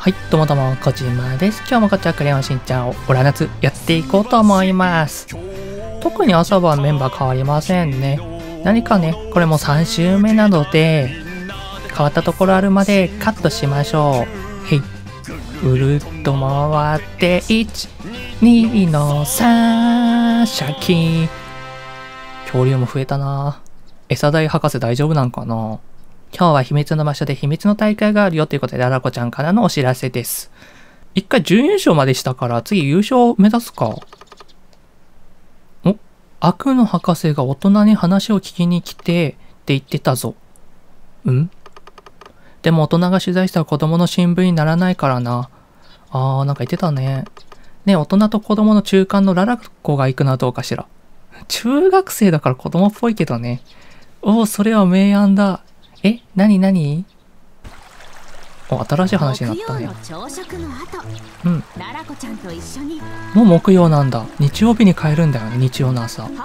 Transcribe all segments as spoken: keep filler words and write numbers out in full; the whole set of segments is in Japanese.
はい、どうもどうも、小島です。今日もこちらクレヨンしんちゃんをオラ夏やっていこうと思います。特に朝晩メンバー変わりませんね。何かね、これもさん週目なので、変わったところあるまでカットしましょう。へい。ぐるっと回って、いち、にのさん、シャキーン。恐竜も増えたな。餌代博士大丈夫なんかな？今日は秘密の場所で秘密の大会があるよということで、ララコちゃんからのお知らせです。一回準優勝までしたから、次優勝目指すか。お、悪の博士が大人に話を聞きに来て、って言ってたぞ。ん？でも大人が取材したら子供の新聞にならないからな。あー、なんか言ってたね。ねえ、大人と子供の中間のララコが行くのはどうかしら。中学生だから子供っぽいけどね。おー、それは明暗だ。え、なになに？お、新しい話になったね。うん。もう木曜なんだ。日曜日に変えるんだよね、日曜の朝。うん、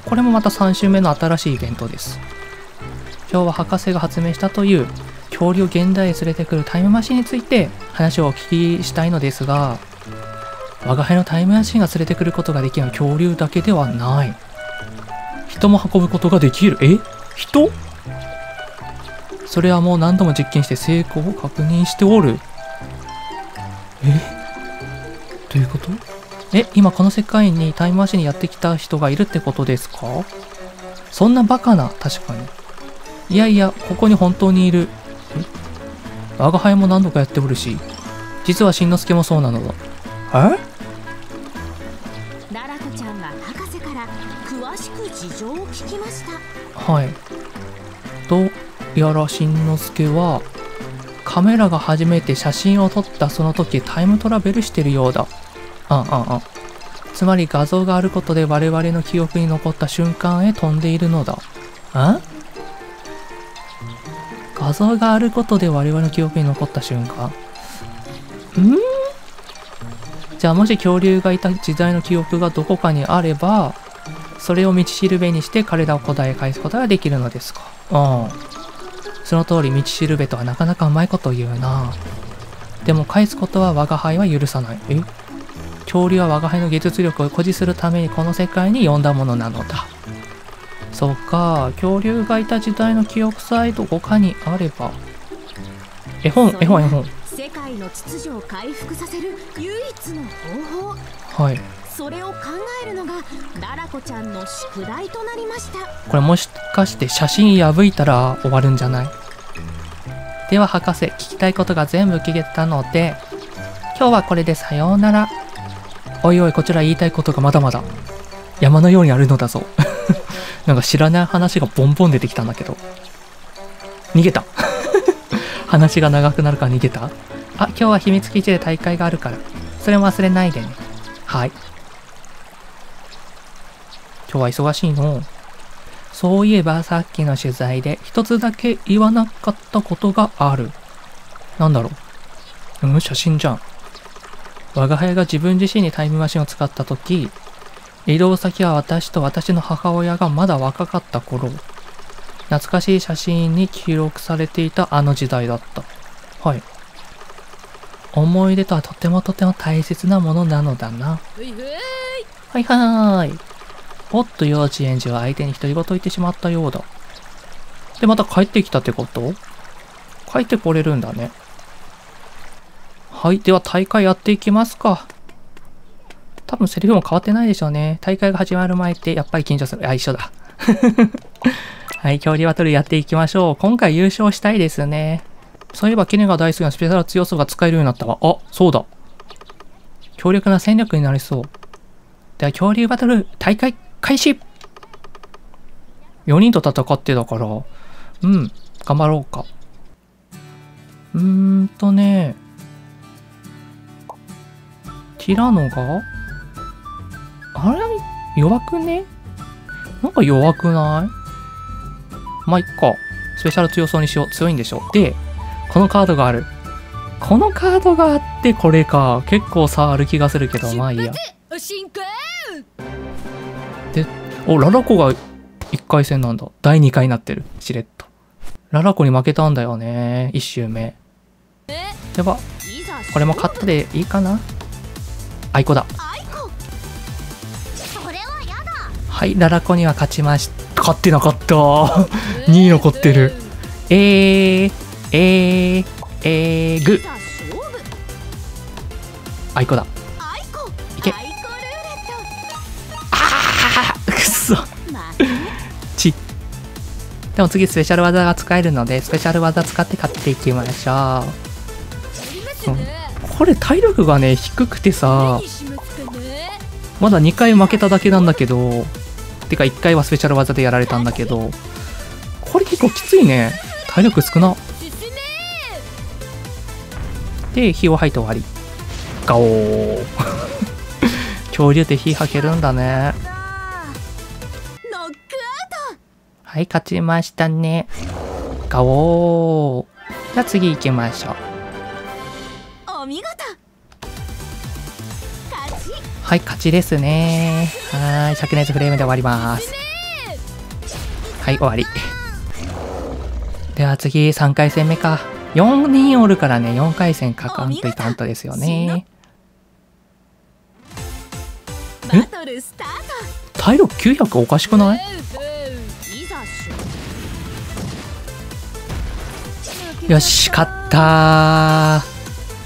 これもまたさん週目の新しいイベントです。今日は博士が発明したという恐竜を現代へ連れてくるタイムマシンについて話をお聞きしたいのですが、我が輩のタイムマシンが連れてくることができるのは恐竜だけではない。人も運ぶことができる。え？人？それはもう何度も実験して成功を確認しておる。え？どういうこと？え、今この世界にタイムマシンにやってきた人がいるってことですか？そんなバカな、確かに。いやいや、ここに本当にいる。我が輩も何度かやっておるし、実はしんのすけもそうなのだ。え？はい。どうやらしんのすけはカメラが初めて写真を撮ったその時タイムトラベルしてるようだ。あんあんあん。つまり画像があることで我々の記憶に残った瞬間へ飛んでいるのだ。ん？画像があることで我々の記憶に残った瞬間。ん？じゃあもし恐竜がいた時代の記憶がどこかにあれば、それを道しるべにして彼らを答え返すことができるのですか。うん。その通り、道しるべとはなかなかうまいこと言うな。でも返すことは我が輩は許さない。え？恐竜は我が輩の技術力を誇示するためにこの世界に呼んだものなのだ。そうか、恐竜がいた時代の記憶さえどこかにあれば。絵本、絵本、絵本。世界の秩序を回復させる唯一の方法。はい。それを考えるのがララコちゃんの宿題となりました。これもしかして写真破いたら終わるんじゃない？では博士、聞きたいことが全部聞けたので今日はこれでさようなら。おいおい、こちら言いたいことがまだまだ山のようにあるのだぞ。なんか知らない話がボンボン出てきたんだけど逃げた。話が長くなるから逃げた。あ、今日は秘密基地で大会があるからそれも忘れないでね。はい。今日は忙しいの。そういえばさっきの取材で一つだけ言わなかったことがある。なんだろう。うん、写真じゃん。我が輩が自分自身にタイムマシンを使ったとき、移動先は私と私の母親がまだ若かった頃、懐かしい写真に記録されていたあの時代だった。はい。思い出とはとてもとても大切なものなのだな。はいはーい。おっと、幼稚園児は相手に独り言を言ってしまったようだ。で、また帰ってきたってこと？帰ってこれるんだね。はい、では大会やっていきますか。多分セリフも変わってないでしょうね。大会が始まる前ってやっぱり緊張する。あ、一緒だ。はい、恐竜バトルやっていきましょう。今回優勝したいですね。そういえば、キネが大好きなスペシャル強さが使えるようになったわ。あ、そうだ。強力な戦力になりそう。では、恐竜バトル大会開始！ よ 人と戦ってだから、うん、頑張ろうか。うーんとね、ティラノが、あれ？弱くね？なんか弱くない？まあ、いっか。スペシャル強そうにしよう。強いんでしょ。で、このカードがある。このカードがあって、これか。結構差ある気がするけど、まあいいや。で、お、ララコがいっかい戦なんだ。だいにかいになってる。しれっと。ララコに負けたんだよね、いち周目。やば。これも勝ったでいいかな。アイコだ。はい、ララコには勝ちました。勝ってなかった。にい残ってる。えー、えー、えー、グー。アイコだ。いけ。あー、くそ。ち。でも次スペシャル技が使えるので、スペシャル技使って勝っていきましょう。うん、これ体力がね、低くてさ、まだにかい負けただけなんだけど、てかいっかいはスペシャル技でやられたんだけど、これ結構きついね。体力少な。で、火を吐いて終わり。ガオー。恐竜って火吐けるんだね。はい、勝ちましたね。ガオー。じゃあ次行きましょう。はい、勝ちですね。はい、灼熱フレームで終わります。はい、終わり。では次、さんかい戦目か。よにんおるからね、よんかい戦かかんといかんとですよね。体力きゅうひゃくおかしくない？よし、勝った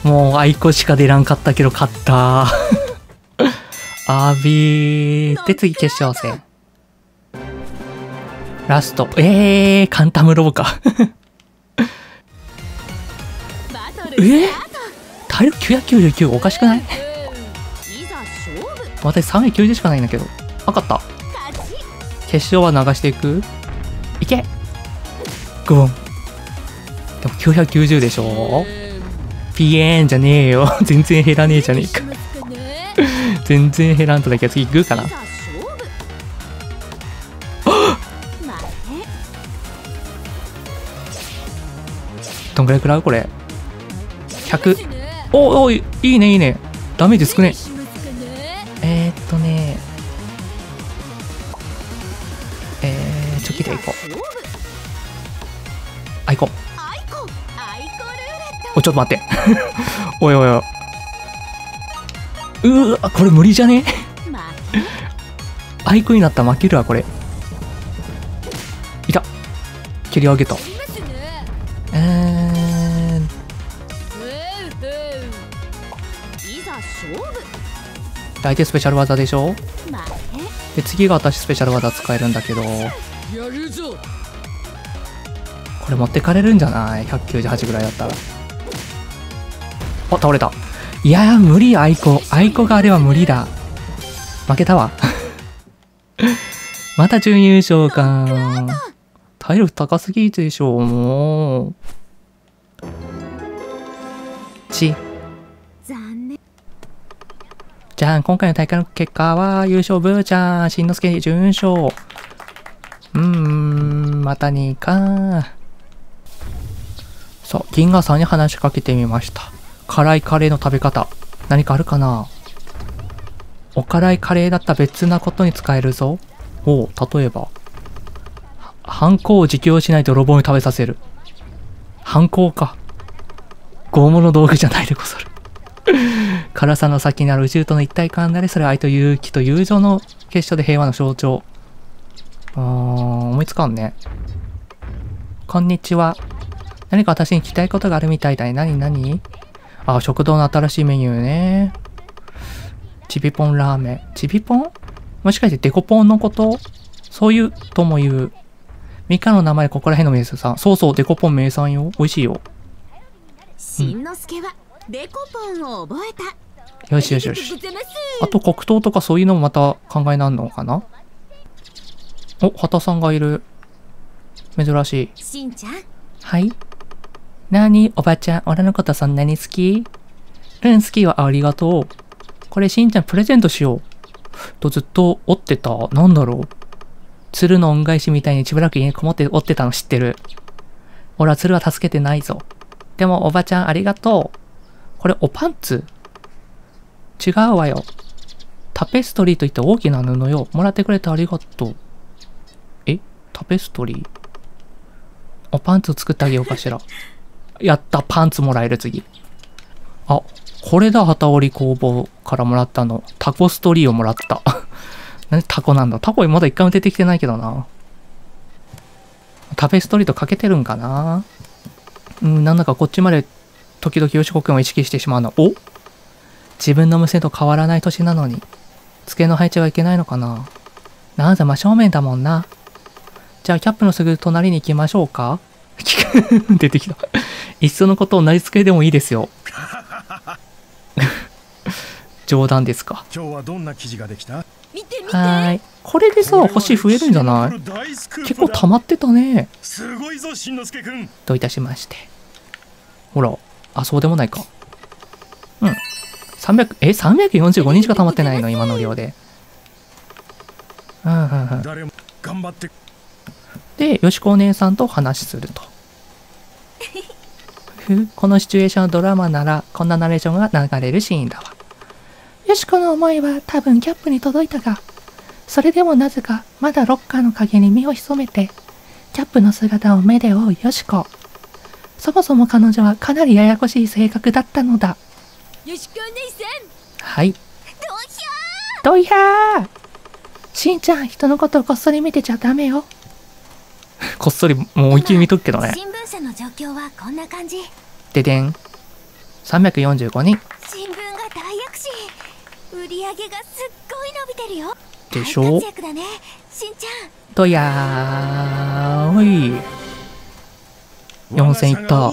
ー。もう、アイコしか出らんかったけど、勝ったー。あびー。で、次、決勝戦。ラスト。えー、カンタムローか。えー、体力きゅうひゃくきゅうじゅうきゅうおかしくない？私さんびゃくきゅうじゅうしかないんだけど。分かった。決勝は流していく？いけ！グボン。でもきゅうひゃくきゅうじゅうでしょ。ピエーンじゃねえよ。全然減らねえじゃねえか。全然減らんとだけど、次グーかな。どんぐらい食らうこれ。ひゃく。おお、いいねいいね。ダメージ少ねえ。えー、っとねえー、チョキでいこう。あいこう。お、ちょっと待って。おいおいおい。うーわ、これ無理じゃね？アイコになったら負けるわ、これ。いた。蹴り上げた。えーん。相手スペシャル技でしょ？で、次が私スペシャル技使えるんだけど。これ持ってかれるんじゃない？ ひゃくきゅうじゅうはち ぐらいだったら。お、倒れた。いやー、無理、アイコ。アイコがあれば無理だ。負けたわ。また準優勝か。体力高すぎでしょ、もう。ち。じゃん、今回の大会の結果は、優勝、ブーちゃん。しんのすけ、準優勝。うーん、またにいか。そう、銀河さんに話しかけてみました。辛いカレーの食べ方。何かあるかな？お辛いカレーだったら別なことに使えるぞ。おう、例えば。ハンコを自供しない泥棒に食べさせる。ハンコか。拷問の道具じゃないでござる。辛さの先にある宇宙との一体感なり、それは愛と勇気と友情の結晶で平和の象徴。うーん、思いつかんね。こんにちは。何か私に聞きたいことがあるみたいだね。何何？あ, あ、食堂の新しいメニューね。ちびぽんラーメン。ちびぽん？もしかしてデコポンのこと？そういうとも言う。ミカの名前ここら辺の名産。そうそう、デコポン名産よ。美味しいよ。しんのすけはデコポンを覚えた。よしよしよし。あと黒糖とかそういうのもまた考えなんのかな。お、畑さんがいる。珍しい。しんちゃん。はい。なに、おばちゃん、俺のことそんなに好き？うん、好きはありがとう。これ、しんちゃんプレゼントしよう。とずっと折ってた。なんだろう。鶴の恩返しみたいにしばらく家にこもって折ってたの知ってる。俺は鶴は助けてないぞ。でも、おばちゃんありがとう。これ、おパンツ？違うわよ。タペストリーといって大きな布よ。もらってくれてありがとう。え？タペストリー？あ、パンツ作ってあげようかしら。やった、パンツもらえる、次。あ、これだ、機織り工房からもらったの。タコストリーをもらった。なんでタコなんだ。タコまだ一回も出てきてないけどな。タペストリーとかけてるんかな。うん、なんだかこっちまで時々よしこくんを意識してしまうの。お、自分の娘と変わらない年なのに、机の配置はいけないのかな。なんだ、真正面だもんな。じゃあ、キャップのすぐ隣に行きましょうか。出てきた。いっそのことを同じ机でもいいですよ。冗談ですか。今日はどんな記事ができた？はい。これでさ、星増えるんじゃない？結構溜まってたね。すごいぞ、しんのすけくん。どういたしまして。ほら、あ、そうでもないか。うん。さんびゃく、え、さんびゃくよんじゅうごにんしか溜まってないの、今の量で。うんうんうん。誰も頑張って。で、よしこお姉さんと話すると。このシチュエーションのドラマなら、こんなナレーションが流れるシーンだわ。よしこの思いは多分キャップに届いたが、それでもなぜかまだロッカーの陰に身を潜めて、キャップの姿を目で追うよしこ。そもそも彼女はかなりややこしい性格だったのだ。よしこお姉さん。はい。どいやー。しんちゃん、人のことをこっそり見てちゃダメよ。こっそり、もう思いっきり見とくけどね。新聞社の状況はこんな感じ。ででん。さんびゃくよんじゅうごにん。新聞が大躍進。売り上げがすっごい伸びてるよ。でしょう。ね、しんちゃん。とやーおい。よんせんいった。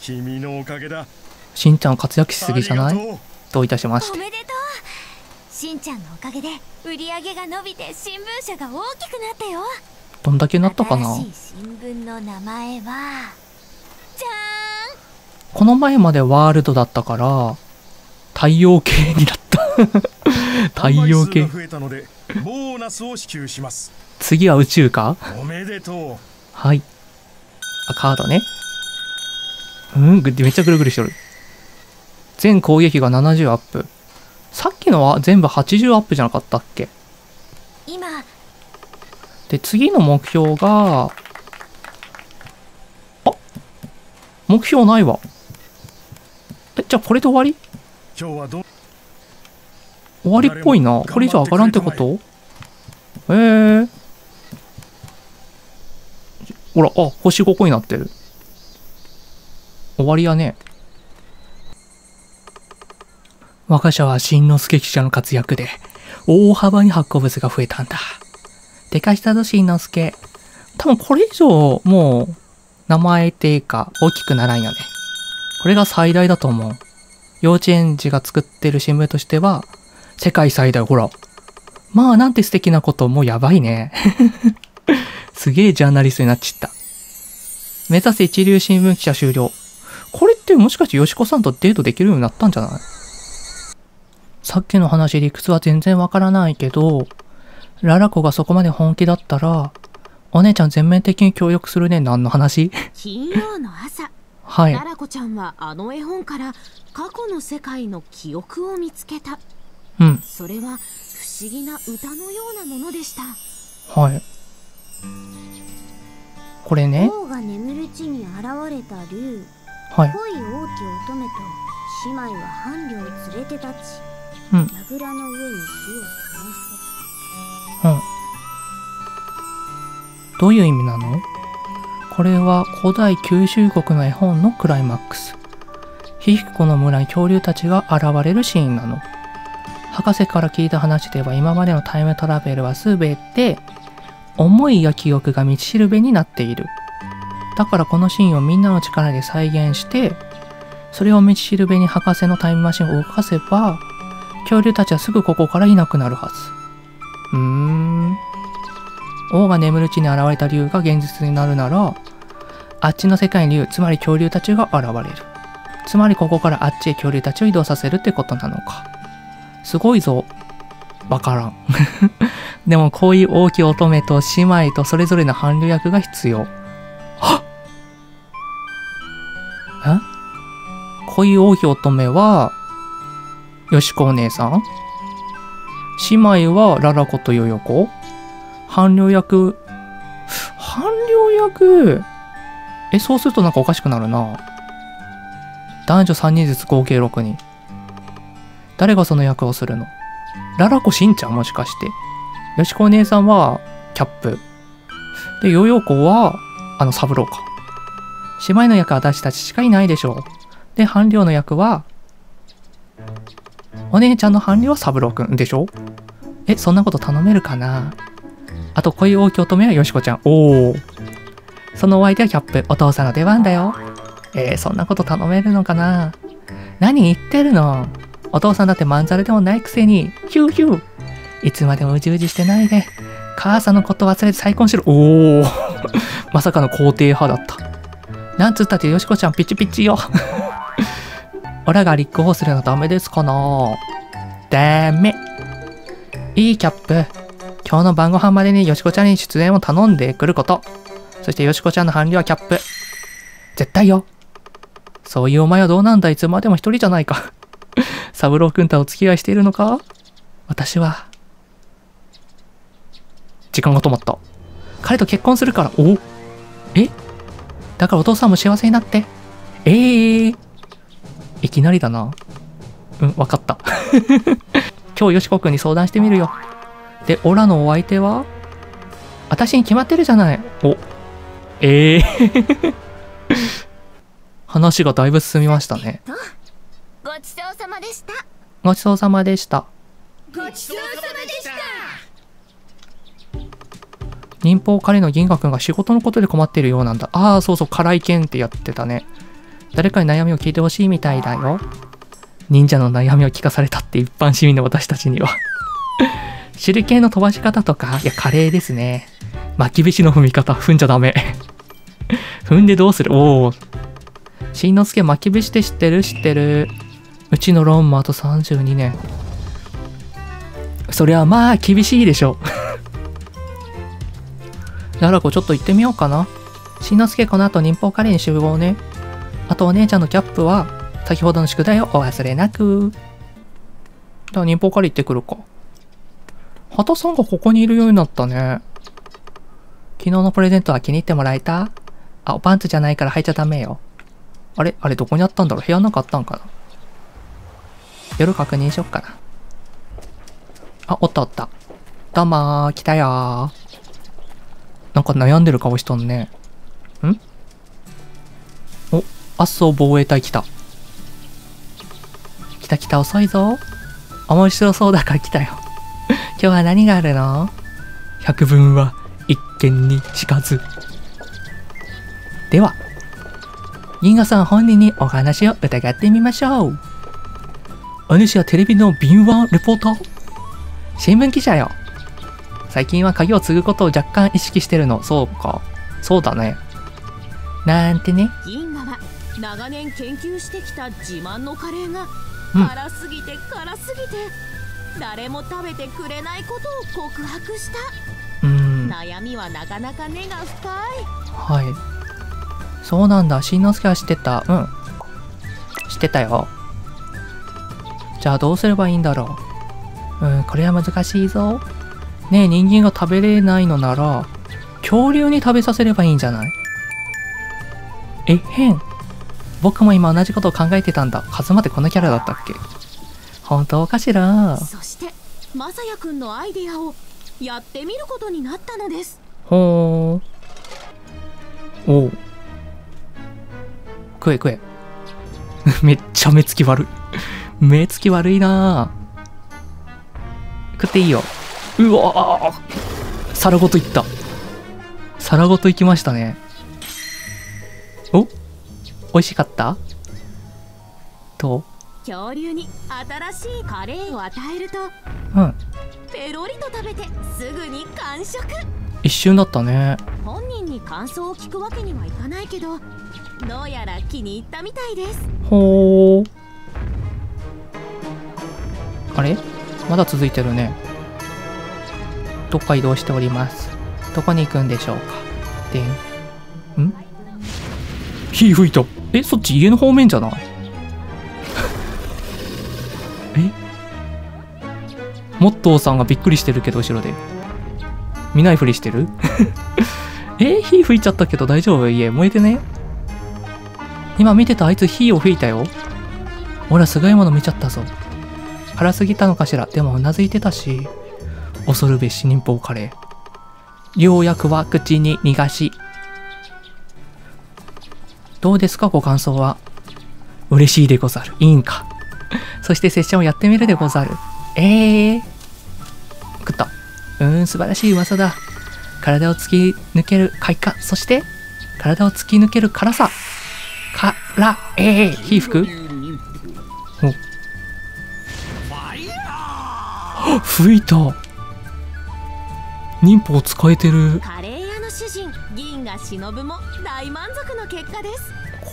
君のおかげだ。しんちゃん活躍しすぎじゃない？どういたしまして。おめでとう。しんちゃんのおかげで売り上げが伸びて新聞社が大きくなったよ。どんだけなったかな。新聞の名前はじゃーん。この前までワールドだったから。太陽系になった太陽系。次は宇宙か。おめでとう。はい。あ、カードね。うん、めっちゃぐるぐるしてる。全攻撃がななじゅうアップ。さっきのは全部はちじゅうアップじゃなかったっけ。今で次の目標が、あ、目標ないわ。え、じゃあこれで終わり？終わりっぽいな。これ以上上がらんってこと？ええー。ほら、あ、星ごこになってる。終わりやね。我が社はしんのすけ記者の活躍で、大幅に発行物が増えたんだ。でかしたぞ、しんのすけ。多分これ以上、もう、名前っていうか、大きくならんよね。これが最大だと思う。幼稚園児が作ってる新聞としては、世界最大、ほら。まあ、なんて素敵なこと、もうやばいね。すげえジャーナリストになっちった。目指せ一流新聞記者終了。これってもしかしてよしこさんとデートできるようになったんじゃない？さっきの話、理屈は全然わからないけど、ララ子がそこまで本気だったら、お姉ちゃん全面的に協力するね、何の話？金曜の朝。はい。ララ子ちゃんはあの絵本から過去の世界の記憶を見つけた。うん。それは不思議な歌のようなものでした。はい。これね。王が眠る地に現れた竜。はい。恋多き乙女と姉妹は伴侶を連れて立ち。うん。櫓の上に火を灯せ。うん。どういう意味なの？これは古代九州国の絵本のクライマックス。ヒヒコの村に恐竜たちが現れるシーンなの。博士から聞いた話では、今までのタイムトラベルは全て思いや記憶が道しるべになっている。だからこのシーンをみんなの力で再現して、それを道しるべに博士のタイムマシンを動かせば、恐竜たちはすぐここからいなくなるはず。うーん。王が眠る地に現れた竜が現実になるなら、あっちの世界に竜、つまり恐竜たちが現れる。つまりここからあっちへ恐竜たちを移動させるってことなのか。すごいぞ。わからん。でもこういう大きい乙女と姉妹とそれぞれの伴侶役が必要。はっ！え？こういう大きい乙女は、よしこお姉さん？姉妹はララ子とヨヨ子？伴侶役、伴侶最悪。え、そうするとなんかおかしくなるな。男女さんにんずつ合計ろくにん。誰がその役をするの？ララコしんちゃんもしかして。よしこお姉さんはキャップ。で、ヨーヨーコはあのサブローか。姉妹の役は私たちしかいないでしょう。で、伴侶の役は、お姉ちゃんの伴侶はサブローくんでしょ？え、そんなこと頼めるかな？あと、恋多き乙女はよしこちゃん。おお。そのお相手はキャップ。お父さんの出番だよ。えー、そんなこと頼めるのかな？何言ってるの？お父さんだってまんざらでもないくせに。ヒューヒュー。いつまでもうじうじしてないで。母さんのこと忘れて再婚しろ。おお。まさかの肯定派だった。なんつったってよしこちゃんピチピチよ。オラが立候補するのダメですかな？ダメ。いいキャップ。今日の晩ご飯までによしこちゃんに出演を頼んでくること。そしてよしこちゃんの伴侶はキャップ。絶対よ。そういうお前はどうなんだ、いつまでも一人じゃないか。サブロー君とはお付き合いしているのか？私は。時間が止まった。彼と結婚するから、おお。え？だからお父さんも幸せになって。えー。いきなりだな。うん、わかった。今日よしこ君に相談してみるよ。で、オラのお相手は？私に決まってるじゃない。お。ええー。話がだいぶ進みましたね。ごちそうさまでした。ごちそうさまでした。ごちそうさまでした。忍法狩りの銀河君が仕事のことで困っているようなんだ。ああ、そうそう、辛い剣ってやってたね。誰かに悩みを聞いてほしいみたいだよ。忍者の悩みを聞かされたって一般市民の私たちには。手裏剣の飛ばし方とか、いや、華麗ですね。巻き菱の踏み方、踏んじゃダメ。踏んでどうする？おお。しんのすけ、巻き菱って知ってる？知ってる。うちのロンもあとさんじゅうにねん。そりゃまあ厳しいでしょう。ララコちょっと行ってみようかな。しんのすけ、この後忍法狩りに集合ね。あとお姉ちゃんのキャップは先ほどの宿題をお忘れなく。じゃあ忍法狩り行ってくるか。畑さんがここにいるようになったね。昨日のプレゼントは気に入ってもらえた？あ、おパンツじゃないから履いちゃダメよ。あれあれどこにあったんだろう。部屋なかったんかな。夜確認しよっかな。あ、おったおった。どうもー、来たよー。なんか悩んでる顔しとんね。ん？お、あっそう防衛隊来た。来た来た、遅いぞ。面白そうだから来たよ。今日は何があるの？百聞は一見にしかず。では、銀河さん本人にお話を伺ってみましょう。お主はテレビの敏腕レポーター？新聞記者よ。最近は鍵を継ぐことを若干意識してるの。そうか。そうだね。なんてね。銀河は長年研究してきた自慢のカレーが辛すぎて辛すぎて誰も食べてくれないことを告白した。うん。悩みはなかなか根が深い。はい。そうなんだ。しんのすけは知ってた。うん。知ってたよ。じゃあどうすればいいんだろう。うん、これは難しいぞ。ねえ、人間が食べれないのなら、恐竜に食べさせればいいんじゃない？えっへん。僕も今同じことを考えてたんだ。カズマってこのキャラだったっけ？本当かしら？そして、まさやくんのアイデアをやってみることになったのです。ほー。おう。食え食え。めっちゃ目つき悪い。目つき悪いなぁ。食っていいよ。うわぁ、皿ごといった。皿ごといきましたね。お、美味しかった？と恐竜に新しいカレーを与えると、うん、ペロリと食べてすぐに完食。一瞬だったね。本人に感想を聞くわけにはいかないけど、どうやら気に入ったみたいです。ほー。あれ？まだ続いてるね。どっか移動しております。どこに行くんでしょうか。でん。ん？火吹いた。え、そっち家の方面じゃない？え？モットーさんがびっくりしてるけど、後ろで。見ないふりしてるえー、火吹いちゃったけど大丈夫？家燃えてね？今見てたあいつ火を吹いたよ。俺はすごいもの見ちゃったぞ。辛すぎたのかしら。でもうなずいてたし。恐るべし忍法カレー。ようやくは口に逃がし。どうですかご感想は。嬉しいでござる。いいんか。そしてセッションをやってみるでござる。ええー。食った。うーん、素晴らしい噂だ。体を突き抜ける快感。そして、体を突き抜ける辛さ。から、ええー、火吹く？お。あ、吹いた。忍法を使えてる。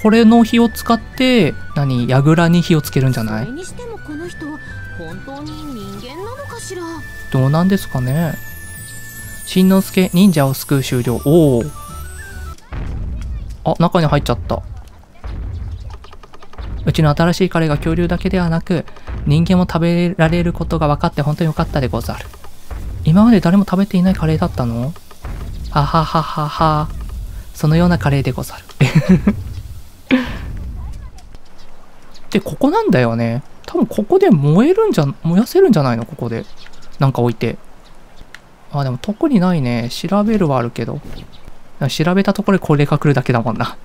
これの火を使って何やぐらに火をつけるんじゃない？どうなんですかね。しんのすけ忍者を救う終了。おお、あ、中に入っちゃった。うちの新しいカレーが恐竜だけではなく人間も食べられることが分かって本当に良かったでござる。今まで誰も食べていないカレーだったの？ははははは。そのようなカレーでござる。で、ここなんだよね。多分ここで燃えるんじゃ、燃やせるんじゃないの？ここで。なんか置いて。あ、でも特にないね。調べるはあるけど。調べたところでこれが来るだけだもんな。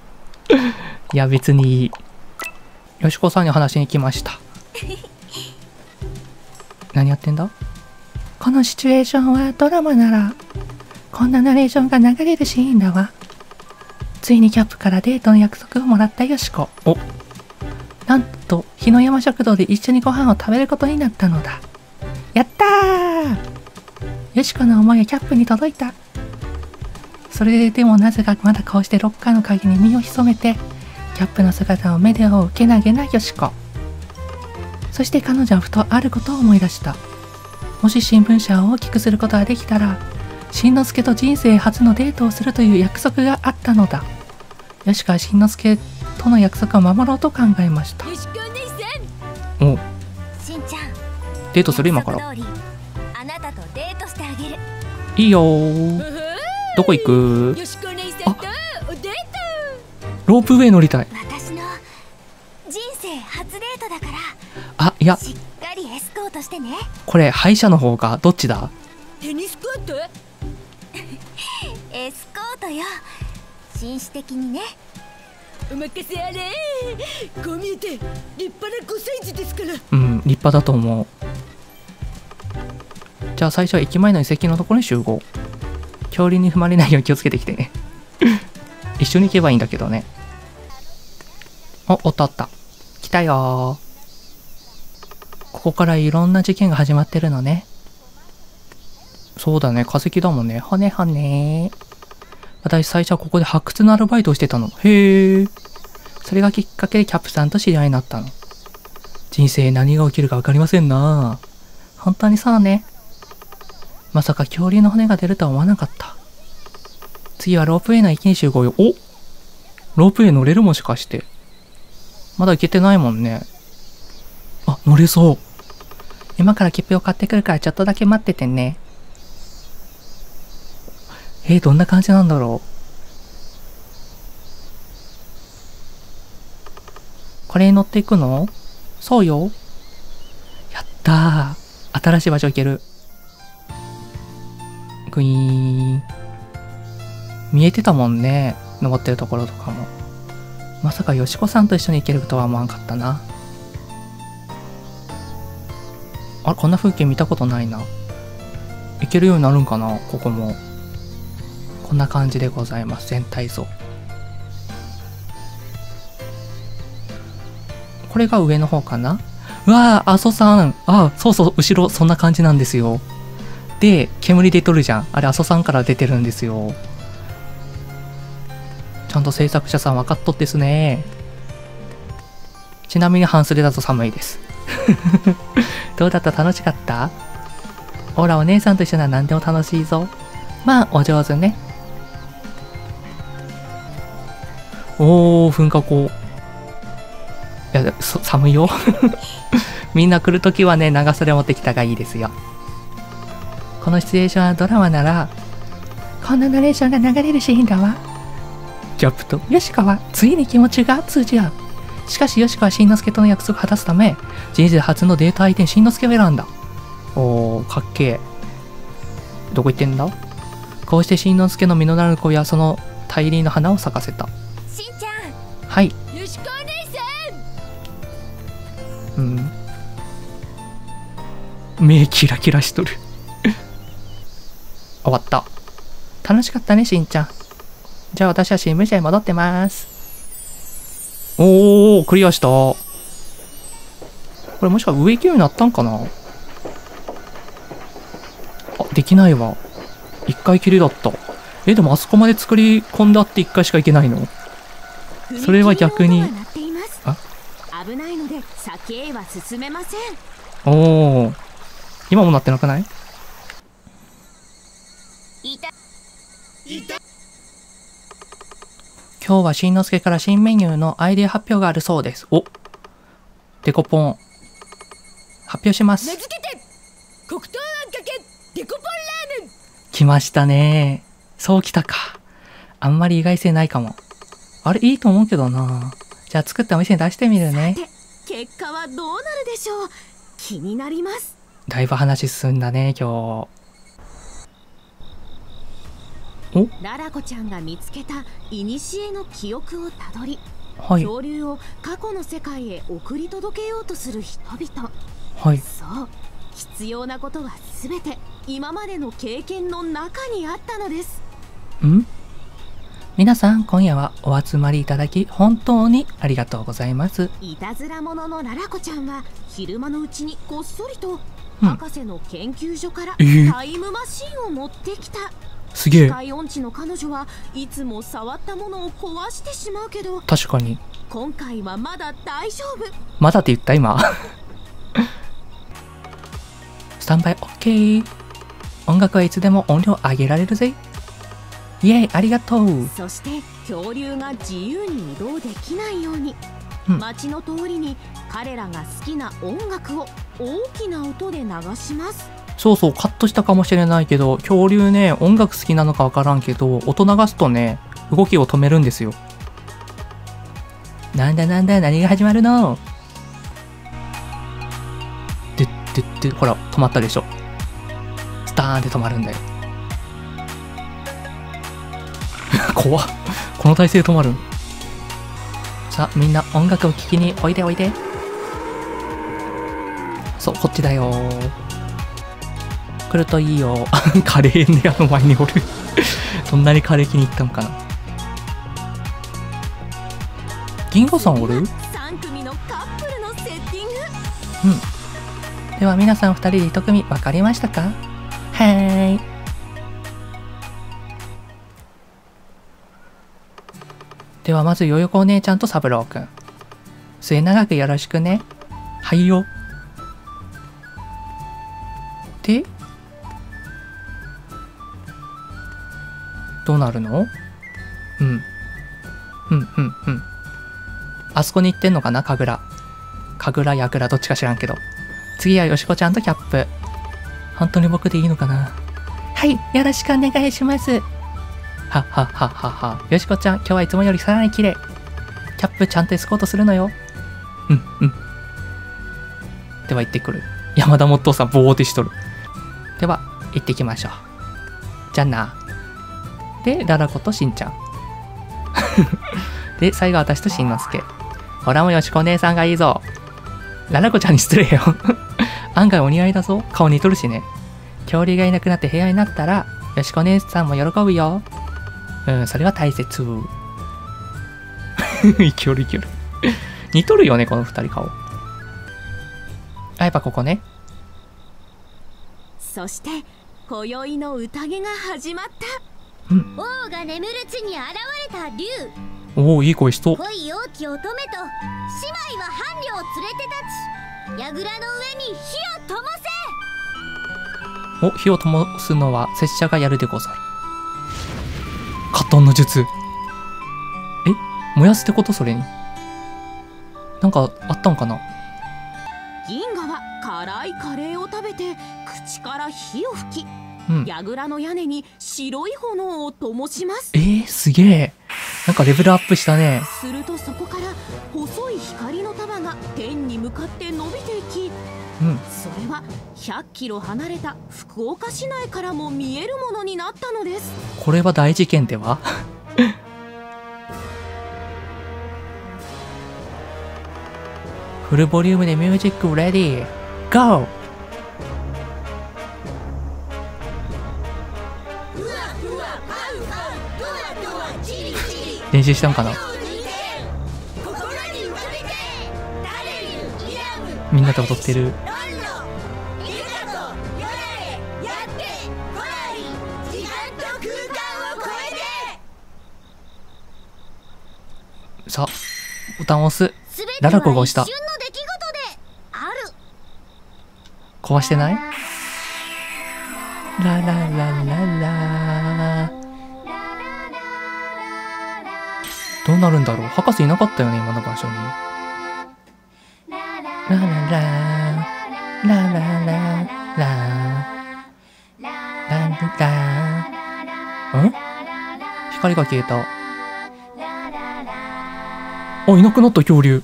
いや、別にいい。よしこさんに話しに来ました。何やってんだ？このシチュエーションはドラマなら、こんなナレーションが流れるシーンだわ。ついにキャップからデートの約束をもらったよしこ。お、なんと日の山食堂で一緒にご飯を食べることになったのだ。やったー！よしこの思いはキャップに届いた。それでもなぜかまだこうしてロッカーの鍵に身を潜めてキャップの姿を目で追うけなげなよしこ。そして彼女はふとあることを思い出した。もし新聞社を大きくすることができたらしんのすけと人生初のデートをするという約束があったのだ。よしこはしんのすけとの約束を守ろうと考えました。おう、デートする？今から。いいよー。どこ行く？あ、ロープウェイ乗りたい。あ、いや、これ歯医者の方がどっちだ？テニスコート？エスコートよ。紳士的にね。お任せあれ。こう見えて立派なごさい児ですから。うん、立派だと思う。じゃあ最初は駅前の遺跡のところに集合。恐竜に踏まれないように気をつけてきてね。一緒に行けばいいんだけどね。お、おっとあった。来たよー。ここからいろんな事件が始まってるのね。そうだね、化石だもんね。はねはね。私最初はここで発掘のアルバイトをしてたの。へえ。それがきっかけでキャップさんと知り合いになったの。人生何が起きるか分かりませんな。本当にそうね。まさか恐竜の骨が出るとは思わなかった。次はロープウェイの駅に集合よ。お！ロープウェイ乗れる？もしかして。まだ行けてないもんね。あ、乗れそう。今から切符を買ってくるからちょっとだけ待っててね。えー、どんな感じなんだろう。これに乗っていくの？そうよ。やったー。新しい場所行ける。グイーン。見えてたもんね。登ってるところとかも。まさかよしこさんと一緒に行けるとは思わんかったな。あ、こんな風景見たことないな。行けるようになるんかな、ここも。こんな感じでございます。全体像。これが上の方かな。うわあ、阿蘇山。あ、そうそう、後ろそんな感じなんですよ。で、煙出とるじゃん。あれ、阿蘇山から出てるんですよ。ちゃんと制作者さん分かっとってすね。ちなみに半袖だと寒いです。どうだった？楽しかった？ほら、お姉さんと一緒なら何でも楽しいぞ。まあ、お上手ね。おー、噴火口。いや、寒いよ。みんな来るときはね、長袖持ってきたがいいですよ。このシチュエーションはドラマなら、こんなナレーションが流れるシーンだわ。ギャップとヨシカはついに気持ちが通じ合う。しかしヨシカはしんのすけとの約束を果たすため、人生初のデート相手にしんのすけを選んだ。おー、かっけえ。どこ行ってんだ？こうしてしんのすけの実のなる子やその大輪の花を咲かせた。しんちゃん。はい。よしこお姉さん。うん。目キラキラしとる。終わった。楽しかったね、しんちゃん。じゃあ私は新聞社へ戻ってます。おー、クリアした。これもしか上行くようになったんかな？できないわ。一回きりだった。え、でもあそこまで作り込んだって一回しかいけないの？それは逆に。あ？危ないので先へは進めません。おお。今もなってなくない？いた。いた。今日はしんのすけから新メニューのアイデア発表があるそうです。お。デコポン。発表します。名付けて黒糖あんかけデコポンラーメン。来ましたね。そうきたか。あんまり意外性ないかも。あれいいと思うけどな。じゃあ作ったお店に出してみるね。結果はどうなるでしょう。気になります。だいぶ話進んだね今日。お？ララ子ちゃんが見つけたいにしえの記憶をたどり、はい、恐竜を過去の世界へ送り届けようとする人々。はい。そう。必要なことはすべて今までの経験の中にあったのです。ん？皆さん、今夜はお集まりいただき本当にありがとうございます。いたずら者のララ子ちゃんは昼間のうちにこっそりと、うん、博士の研究所からタイムマシンを持ってきた。すげえ。機械音痴の彼女はいつも触ったものを壊してしまうけど、確かに今回はまだ大丈夫。まだって言った今。スタンバイ OK。 音楽はいつでも音量上げられるぜ。イエイ、ありがとう。そして恐竜が自由に移動できないように、うん、街の通りに彼らが好きな音楽を大きな音で流します。そうそう、カットしたかもしれないけど、恐竜ね、音楽好きなのかわからんけど、音流すとね、動きを止めるんですよ。なんだなんだ、何が始まるの？ででで、ほら止まったでしょ。スターンって止まるんだよ。怖っ。この体勢止まる。さあみんな音楽を聴きにおいでおいで。そう、こっちだよ。来るといいよ。カレーね、あの前におる。そんなにカレー気に入ったのかな。銀河さんおる？うん。では皆さんふたりでいち組分かりましたか？はーい。ではまずよよこお姉ちゃんと三郎くん、末永くよろしくね。はいよ。でどうなるの？うんうんうんうん。あそこに行ってんのかな。神楽神楽やぐらどっちか知らんけど、次はよしこちゃんとキャップ。本当に僕でいいのかな。はい、よろしくお願いします。はっはっはっはっは。よしこちゃん、今日はいつもよりさらに綺麗。キャップちゃんとエスコートするのよ。うんうん。では行ってくる。山田もっとさん、ぼーってしとる。では、行ってきましょう。じゃあな。で、ララ子としんちゃん。で、最後私としんのすけ。ほらもよしこお姉さんがいいぞ。ララ子ちゃんに失礼よ。案外お似合いだぞ。顔似とるしね。恐竜がいなくなって部屋になったら、よしこお姉さんも喜ぶよ。うん、それは大切。いけるいける。似とるよね、この二人顔。あ、やっぱここね。そして、今宵の宴が始まった。うん、王が眠る地に現れた竜。おお、いい声しそう。恋良き乙女と、姉妹は伴侶を連れて立ち、やぐらの上に火を灯せ。お、火を灯すのは拙者がやるでござる。カトンの術。え、燃やすってこと？それになんかあったんかな。銀河は辛いカレーを食べて口から火を吹き、櫓の屋根に白い炎を灯します。えー、すげえ、なんかレベルアップしたね。するとそこから細い光の束が天に向かって伸びていき、うん、それはひゃっキロ離れた福岡市内からも見えるものになったのです。これは大事件ではフルボリュームでミュージックレディーゴー。練習したのかな。みんなで踊ってる。さあボタンを押す。ララコが押した。壊してない？ラララララ。どうなるんだろう。博士いなかったよね、今の場所に。ラララララララララ。ん？光が消えた。あ、いなくなった恐竜。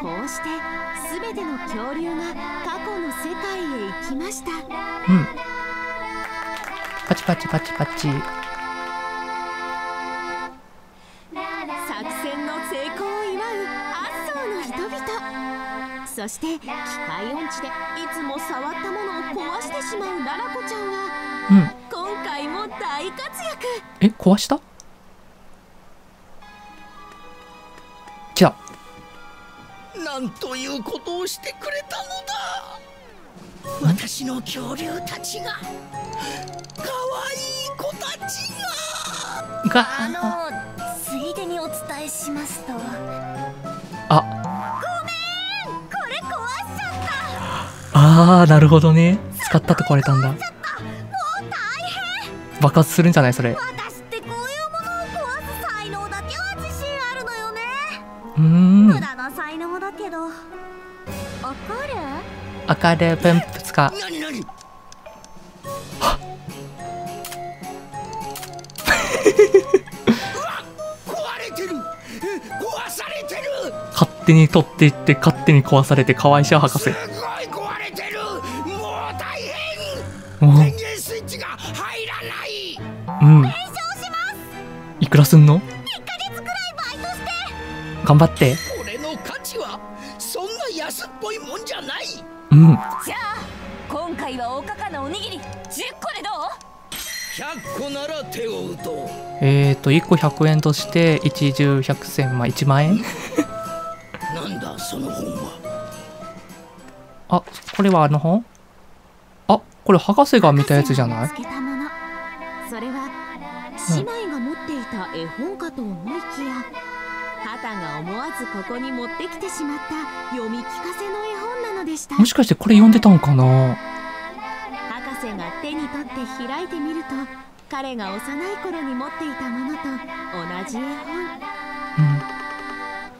こうしてすべての恐竜が過去の世界へ行きました。うん。パチパチパチパチ。作戦の成功を祝うアッソーの人々。そして機械音痴でいつも触ったものを壊してしまうララコちゃんは、うん、今回も大活躍。え、壊した？来た。なんということをしてくれたのだ。私の恐竜たちが、可愛い子たちが。あの、ついでにお伝えしますと、あ、ごめん、これ壊しちゃった。ああ、なるほどね。使ったと壊れたんだ。もう大変。爆発するんじゃないそれ。私ってこういうものを壊す才能だけは自信あるのよね。うーん、無駄な才能だけど。わかる？わかる、分布か。何何？はっうわ、壊れてる。壊されてる。勝手に取っていって勝手に壊されて、かわいそう博士。すごい壊れてる。もう大変。電源スイッチが入らない。うん。弁償します。いくらすんの？いっかげつくらいバイトして。頑張って。安っぽいもんじゃない。うん。じゃあ今回はおかかのおにぎりじゅっこでどう？ひゃっこなら手を打とう。えっといっこひゃくえんとしていちじゅうひゃくせんまあいちまんえん。なんだその本は。あ、これはあの本？あ、これ博士が見たやつじゃない？それは姉妹が持っていた絵本かと思いきや。畑が思わずここに持ってきてしまった読み聞かせの絵本なのでした。もしかしてこれ読んでたんかな。博士が手に取って開いてみると、彼が幼い頃に持っていたものと同じ絵本。うん、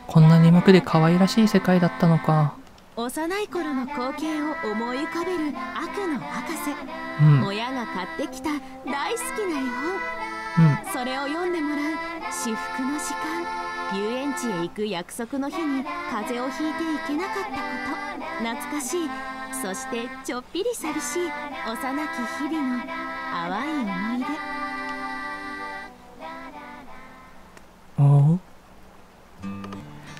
こんなに無垢で可愛らしい世界だったのか。幼い頃の光景を思い浮かべる悪の博士、うん、親が買ってきた大好きな絵本、うん、それを読んでもらう至福の時間。遊園地へ行く約束の日に風邪をひいていけなかったこと、懐かしい、そしてちょっぴり寂しい幼き日々の淡い思い出。おう、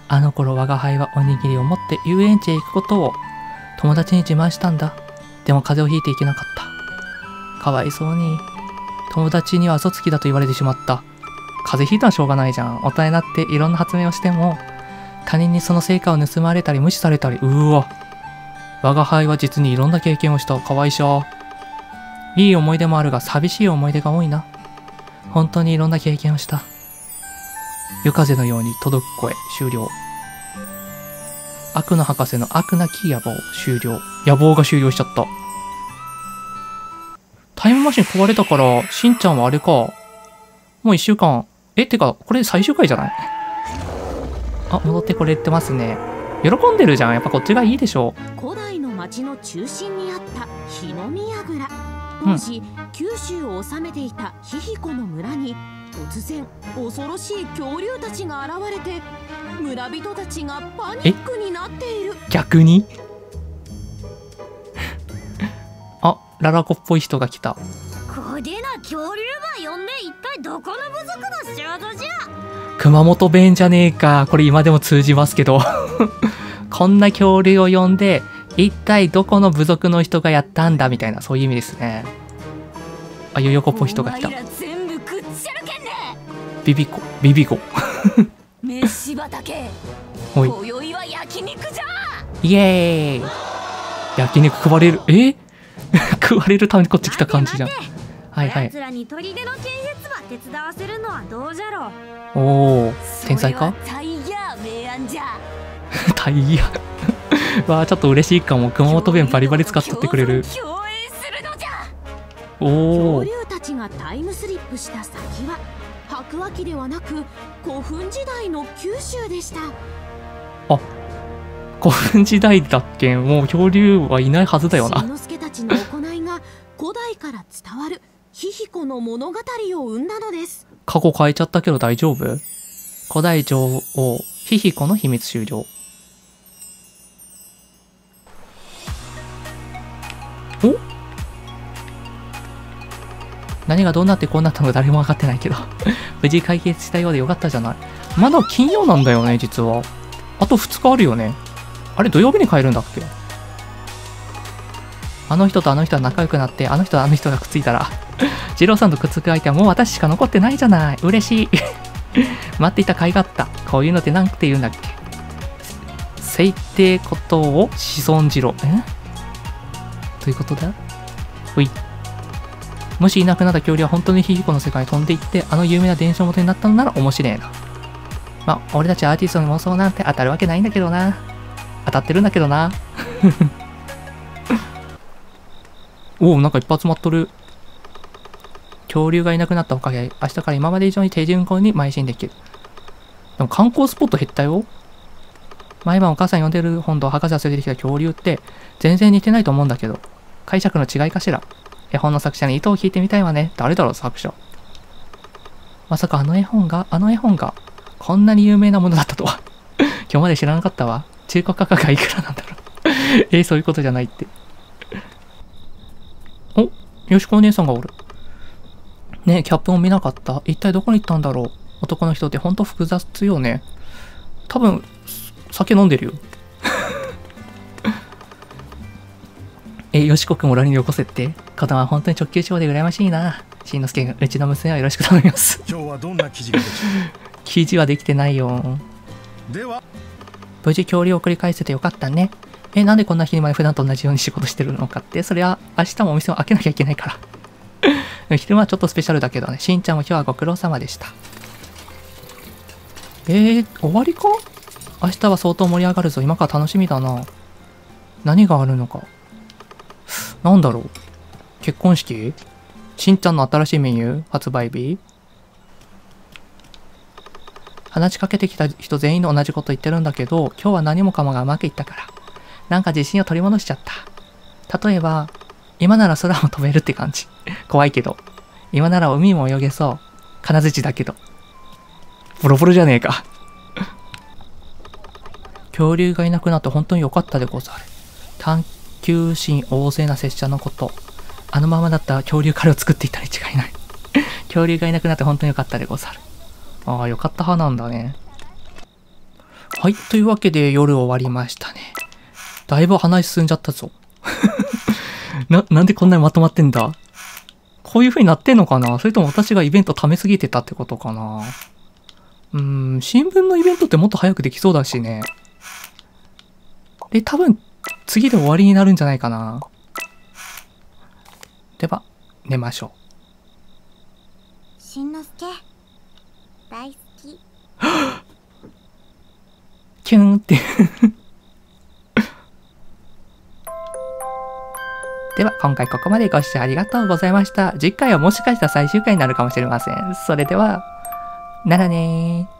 あの頃我が輩はおにぎりを持って遊園地へ行くことを友達に自慢したんだ。でも風邪をひいていけなかった。かわいそうに友達には嘘つきだと言われてしまった。風邪ひいたらしょうがないじゃん。大人になっていろんな発明をしても他人にその成果を盗まれたり無視されたり。うーわ、我が輩は実にいろんな経験をした。かわいそう。いい思い出もあるが寂しい思い出が多いな。本当にいろんな経験をした。夜風のように届く声終了。悪の博士の悪なき野望終了。野望が終了しちゃった。タイムマシン壊れたからしんちゃんはあれか、もういっしゅうかん。え、てか、これ最終回じゃない？あ、戻ってこれってますね。喜んでるじゃん。やっぱこっちがいいでしょう。古代の町の中心にあった火の宮蔵。当時、うん、九州を治めていた卑比古の村に突然恐ろしい恐竜たちが現れて、村人たちがパニックになっている。逆にあ、ララコっぽい人が来た。こでな恐竜ば呼んで一体どこの部族の仕事じゃ。熊本弁じゃねえか。これ今でも通じますけどこんな恐竜を呼んで一体どこの部族の人がやったんだみたいな、そういう意味ですね。あ、ヨヨコっぽい人が来た。ビビコビビコ飯畑おい、今宵は焼肉じゃ。イエーイ、焼肉食われる。え食われるためにこっち来た感じじゃん。はいはい。奴らに砦の建設は手伝わせるのはどうじゃろう。おお、天才か。タイヤ名案じゃ。タイヤ。わあ、ちょっと嬉しいかも。熊本弁バリバリ使っとってくれる。共演するのじゃ。おお。恐竜たちがタイムスリップした先は白亜紀ではなく古墳時代の九州でした。あ、古墳時代だっけ。もう恐竜はいないはずだよな。しのすけたちの行いが古代から伝わる。卑比古の物語を生んだのです。過去変えちゃったけど大丈夫。古代女王卑比古の秘密終了。お、何がどうなってこうなったのか誰も分かってないけど無事解決したようでよかったじゃない。まだ金曜なんだよね実は。あとふつかあるよね。あれ土曜日に帰るんだっけ。あの人とあの人は仲良くなって、あの人とあの人がくっついたら二郎さんとくっつく相手はもう私しか残ってないじゃない。嬉しい待っていた甲斐があった。こういうのって何て言うんだっけ。聖帝ことを子孫二郎えということだ。ほい、もしいなくなった恐竜は本当に卑比古の世界に飛んでいって、あの有名な伝承元になったのなら面白いな。まあ俺たちアーティストの妄想なんて当たるわけないんだけどな。当たってるんだけどなおお、なんかいっぱい集まっとる。恐竜がいなくなったおかげで明日から今まで以上に手順行に邁進できる。でも観光スポット減ったよ。毎晩お母さん呼んでる本堂博士が連れてきた恐竜って全然似てないと思うんだけど、解釈の違いかしら。絵本の作者に意図を聞いてみたいわね。誰だろう作者。まさかあの絵本があの絵本がこんなに有名なものだったとは今日まで知らなかったわ。中古価格がいくらなんだろうえー、そういうことじゃないって。お、よしこお姉さんがおる。ねえ、キャップも見なかった。一体どこに行ったんだろう。男の人ってほんと複雑よね。多分酒飲んでるよえー、よしこくんもラによこせって。子供は本当に直球症で羨ましいな。しんのすけがうちの娘はよろしく頼みます今日はどんな記事ができた記事はできてないよ。では無事恐竜を繰り返せてよかったね。え、なんでこんな日にまで普段と同じように仕事してるのかって、それは明日もお店を開けなきゃいけないから昼間はちょっとスペシャルだけどね。しんちゃんも今日はご苦労様でした。えー、終わりか。明日は相当盛り上がるぞ。今から楽しみだな。何があるのか。なんだろう。結婚式。しんちゃんの新しいメニュー発売日。話しかけてきた人全員の同じこと言ってるんだけど、今日は何もかもがうまくいったから。なんか自信を取り戻しちゃった。例えば、今なら空も飛べるって感じ。怖いけど。今なら海も泳げそう。金槌だけど。ボロボロじゃねえか。恐竜がいなくなって本当に良かったでござる。探求心旺盛な拙者のこと。あのままだったら恐竜カレーを作っていたに違いない。恐竜がいなくなって本当に良かったでござる。ああ、よかった派なんだね。はい、というわけで夜終わりましたね。だいぶ話進んじゃったぞな、なんでこんなにまとまってんだ。こういう風になってんのかな。それとも私がイベント溜めすぎてたってことかな。うーん、新聞のイベントってもっと早くできそうだしね。で、多分、次で終わりになるんじゃないかな。では、寝ましょう。しんのすけ。大好きキュンってでは今回ここまでご視聴ありがとうございました。次回はもしかしたら最終回になるかもしれません。それではならねー。